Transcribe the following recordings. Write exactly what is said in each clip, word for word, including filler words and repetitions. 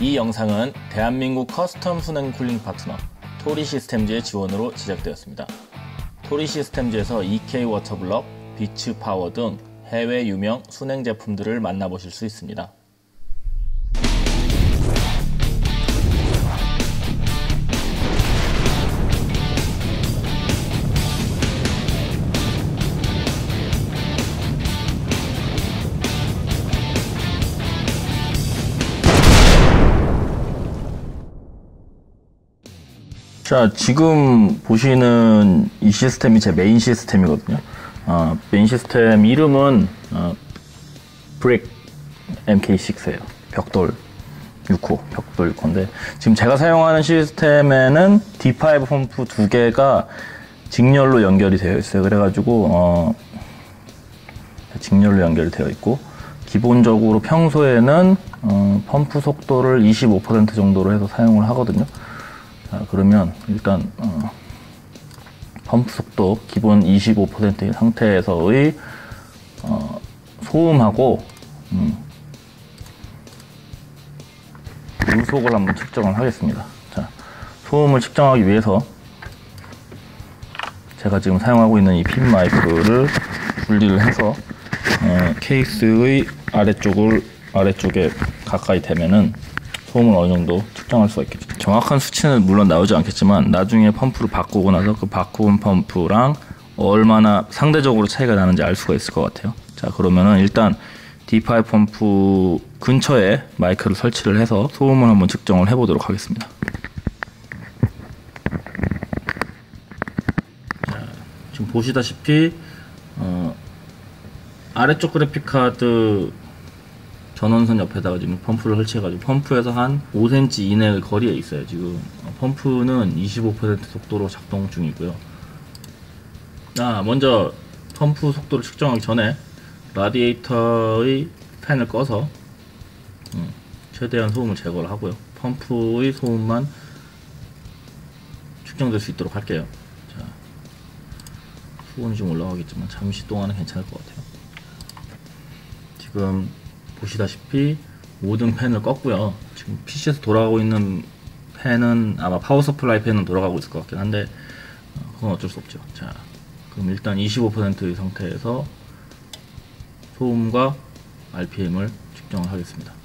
이 영상은 대한민국 커스텀 순행 쿨링 파트너 토리 시스템즈의 지원으로 제작되었습니다. 토리 시스템즈에서 이케이 워터블럭, 비츠 파워 등 해외 유명 순행 제품들을 만나보실 수 있습니다. 자, 지금 보시는 이 시스템이 제 메인 시스템이거든요. 어, 메인 시스템 이름은 어, 브릭 엠케이 식스예요. 벽돌 육 호 벽돌 건데, 지금 제가 사용하는 시스템에는 디 파이브 펌프 두 개가 직렬로 연결이 되어 있어요. 그래가지고 어, 직렬로 연결이 되어 있고, 기본적으로 평소에는 어, 펌프 속도를 이십오 퍼센트 정도로 해서 사용을 하거든요. 자, 그러면 일단 어, 펌프 속도 기본 이십오 퍼센트인 상태에서의 어, 소음하고 음, 물속을 한번 측정을 하겠습니다. 자, 소음을 측정하기 위해서 제가 지금 사용하고 있는 이 핀 마이크를 분리를 해서 어, 케이스의 아래쪽을 아래쪽에 가까이 대면은 소음을 어느 정도 측정할 수가 있겠죠. 정확한 수치는 물론 나오지 않겠지만, 나중에 펌프를 바꾸고 나서 그 바꾼 펌프랑 얼마나 상대적으로 차이가 나는지 알 수가 있을 것 같아요. 자, 그러면은 일단 디 파이브 펌프 근처에 마이크를 설치를 해서 소음을 한번 측정을 해보도록 하겠습니다. 자, 지금 보시다시피 어, 아래쪽 그래픽카드 전원선 옆에다가 지금 펌프를 설치해가지고 펌프에서 한 오 센티미터 이내의 거리에 있어요. 지금 펌프는 이십오 퍼센트 속도로 작동 중이고요. 아, 먼저 펌프 속도를 측정하기 전에 라디에이터의 팬을 꺼서 최대한 소음을 제거를 하고요. 펌프의 소음만 측정될 수 있도록 할게요. 자, 수온이 좀 올라가겠지만 잠시 동안은 괜찮을 것 같아요. 지금 보시다시피 모든 팬을 껐고요. 지금 피씨에서 돌아가고 있는 팬은 아마 파워 서플라이 팬은 돌아가고 있을 것 같긴 한데 그건 어쩔 수 없죠. 자, 그럼 일단 이십오 퍼센트의 상태에서 소음과 알피엠을 측정을 하겠습니다.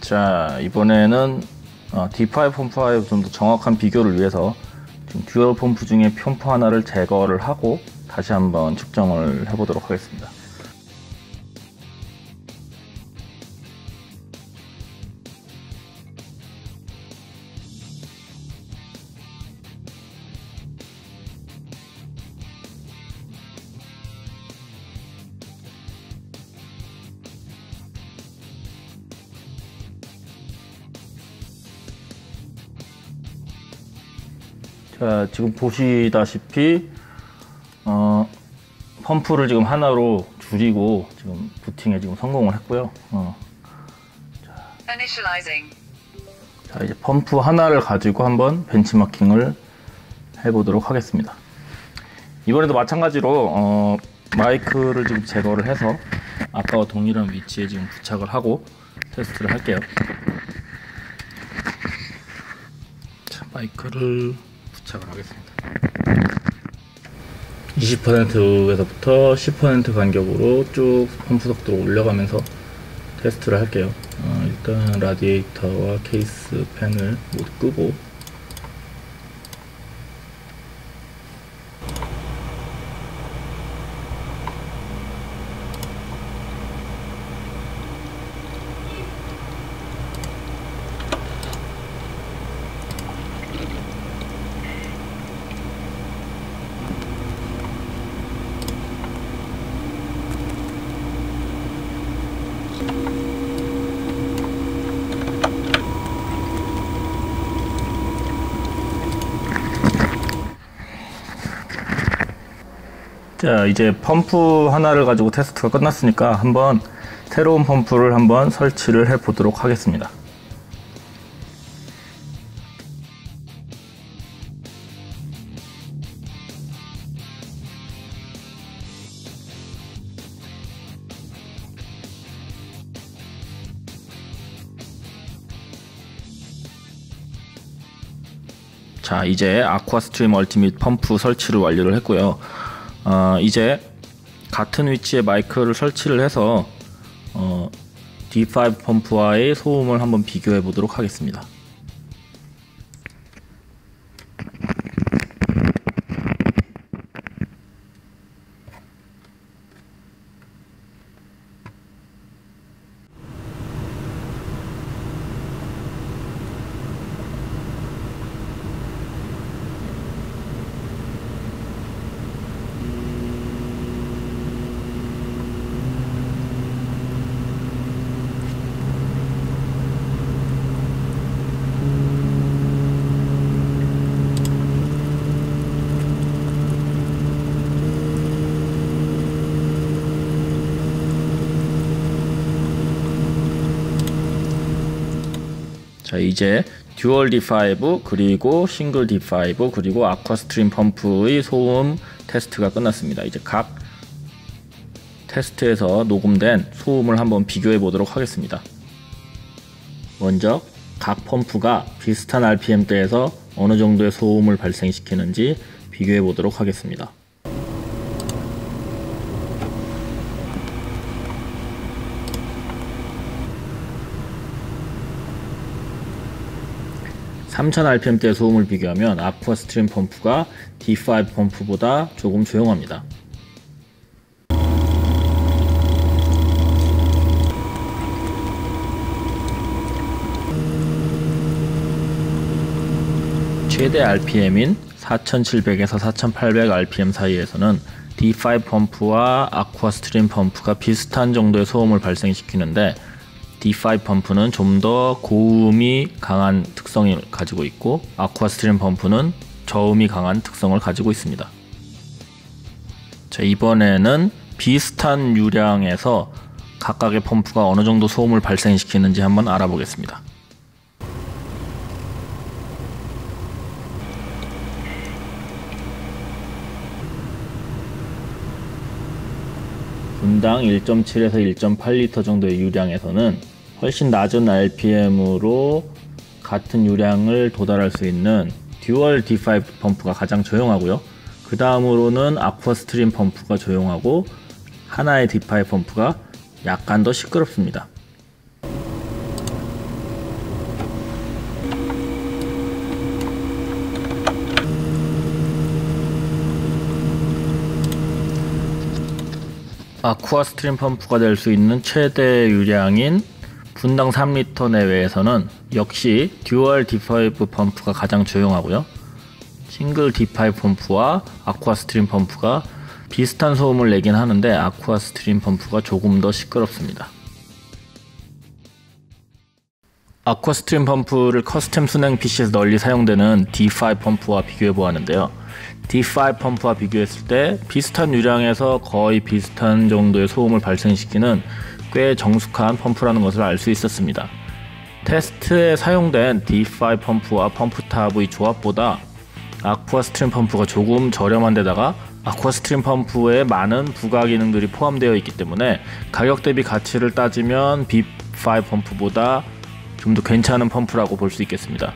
자, 이번에는 어, 디 파이브 펌프와 좀 더 정확한 비교를 위해서 지금 듀얼 펌프 중에 펌프 하나를 제거를 하고 다시 한번 측정을 해보도록 하겠습니다. 자, 지금 보시다시피 어, 펌프를 지금 하나로 줄이고 지금 부팅에 지금 성공을 했고요. 어. 자. 자, 이제 펌프 하나를 가지고 한번 벤치마킹을 해보도록 하겠습니다. 이번에도 마찬가지로 어, 마이크를 지금 제거를 해서 아까와 동일한 위치에 지금 부착을 하고 테스트를 할게요. 자, 마이크를 부착을 하겠습니다. 이십 퍼센트에서부터 십 퍼센트 간격으로 쭉 펌프 속도를 올려가면서 테스트를 할게요. 어, 일단 라디에이터와 케이스 팬을 모두 끄고, 자, 이제 펌프 하나를 가지고 테스트가 끝났으니까 한번 새로운 펌프를 한번 설치를 해 보도록 하겠습니다. 자, 이제 아쿠아스트림 얼티밋 펌프 설치를 완료를 했고요. 어, 이제 같은 위치에 마이크를 설치를 해서 어, 디 파이브 펌프와의 소음을 한번 비교해 보도록 하겠습니다. 자, 이제 듀얼 디 파이브 그리고 싱글 디 파이브 그리고 아쿠아스트림 펌프의 소음 테스트가 끝났습니다. 이제 각 테스트에서 녹음된 소음을 한번 비교해 보도록 하겠습니다. 먼저 각 펌프가 비슷한 알피엠대에서 어느 정도의 소음을 발생시키는지 비교해 보도록 하겠습니다. 삼천 알피엠대의 소음을 비교하면 아쿠아스트림 펌프가 디 파이브 펌프보다 조금 조용합니다. 최대 알피엠인 사천칠백에서 사천팔백 알피엠 사이에서는 디 파이브 펌프와 아쿠아스트림 펌프가 비슷한 정도의 소음을 발생시키는데 디 파이브 펌프는 좀 더 고음이 강한 특성을 가지고 있고 아쿠아스트림 펌프는 저음이 강한 특성을 가지고 있습니다. 자, 이번에는 비슷한 유량에서 각각의 펌프가 어느 정도 소음을 발생시키는지 한번 알아보겠습니다. 분당 일 점 칠에서 일 점 팔 리터 정도의 유량에서는 훨씬 낮은 알피엠으로 같은 유량을 도달할 수 있는 듀얼 디 파이브 펌프가 가장 조용하고요. 그 다음으로는 아쿠아스트림 펌프가 조용하고 하나의 디 파이브 펌프가 약간 더 시끄럽습니다. 아쿠아스트림 펌프가 될 수 있는 최대 유량인 분당 삼 리터 내외에서는 역시 듀얼 디 파이브 펌프가 가장 조용하고요. 싱글 디 파이브 펌프와 아쿠아스트림 펌프가 비슷한 소음을 내긴 하는데 아쿠아스트림 펌프가 조금 더 시끄럽습니다. 아쿠아스트림 펌프를 커스텀 순행 피시에서 널리 사용되는 디 파이브 펌프와 비교해 보았는데요. 디 파이브 펌프와 비교했을 때 비슷한 유량에서 거의 비슷한 정도의 소음을 발생시키는 꽤 정숙한 펌프라는 것을 알 수 있었습니다. 테스트에 사용된 디 파이브 펌프와 펌프탑의 조합보다 아쿠아스트림 펌프가 조금 저렴한 데다가 아쿠아스트림 펌프에 많은 부가 기능들이 포함되어 있기 때문에 가격 대비 가치를 따지면 디 파이브 펌프보다 좀 더 괜찮은 펌프라고 볼 수 있겠습니다.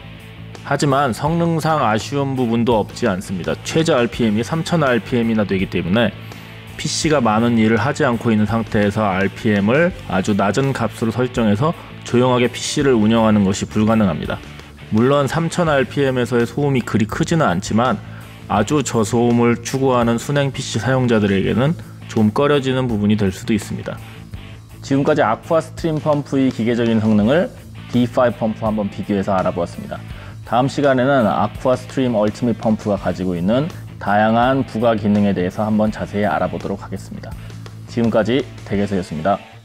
하지만 성능상 아쉬운 부분도 없지 않습니다. 최저 알피엠이 삼천 알피엠이나 되기 때문에 피시가 많은 일을 하지 않고 있는 상태에서 알피엠을 아주 낮은 값으로 설정해서 조용하게 피시를 운영하는 것이 불가능합니다. 물론 삼천 알피엠에서의 소음이 그리 크지는 않지만 아주 저소음을 추구하는 순행 피시 사용자들에게는 좀 꺼려지는 부분이 될 수도 있습니다. 지금까지 아쿠아스트림 펌프의 기계적인 성능을 디 파이브 펌프 한번 비교해서 알아보았습니다. 다음 시간에는 아쿠아스트림 얼티밋 펌프가 가지고 있는 다양한 부가 기능에 대해서 한번 자세히 알아보도록 하겠습니다. 지금까지 덱에서였습니다.